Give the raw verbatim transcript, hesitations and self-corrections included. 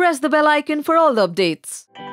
press the bell icon for all the updates.